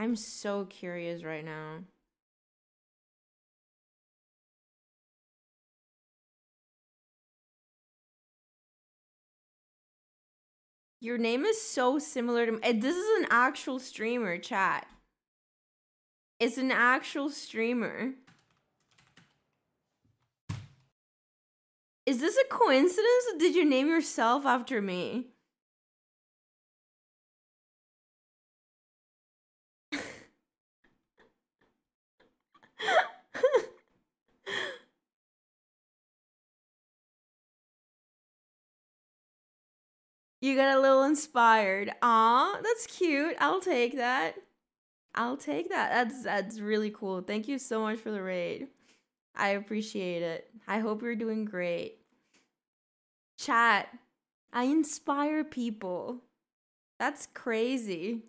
I'm so curious right now. Your name is so similar to me. This is an actual streamer, chat. It's an actual streamer. Is this a coincidence or did you name yourself after me? You got a little inspired. Aw, that's cute. I'll take that. I'll take that. That's really cool. Thank you so much for the raid. I appreciate it. I hope you're doing great. Chat, I inspire people. That's crazy.